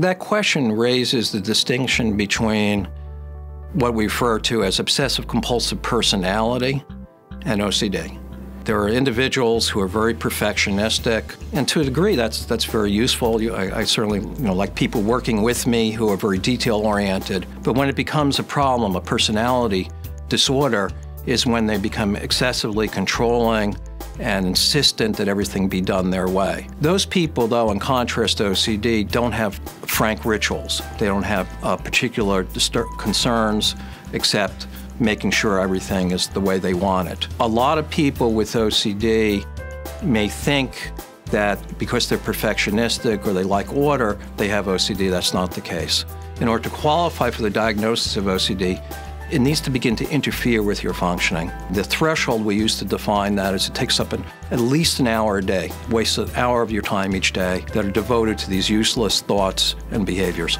That question raises the distinction between what we refer to as obsessive-compulsive personality and OCD. There are individuals who are very perfectionistic, and to a degree that's very useful. I certainly like people working with me who are very detail-oriented, but when it becomes a problem, a personality disorder is when they become excessively controlling and insistent that everything be done their way. Those people, though, in contrast to OCD, don't have frank rituals. They don't have particular concerns except making sure everything is the way they want it. A lot of people with OCD may think that because they're perfectionistic or they like order, they have OCD. That's not the case. In order to qualify for the diagnosis of OCD, it needs to begin to interfere with your functioning. The threshold we used to define that is it takes up at least an hour a day, wastes an hour of your time each day that are devoted to these useless thoughts and behaviors.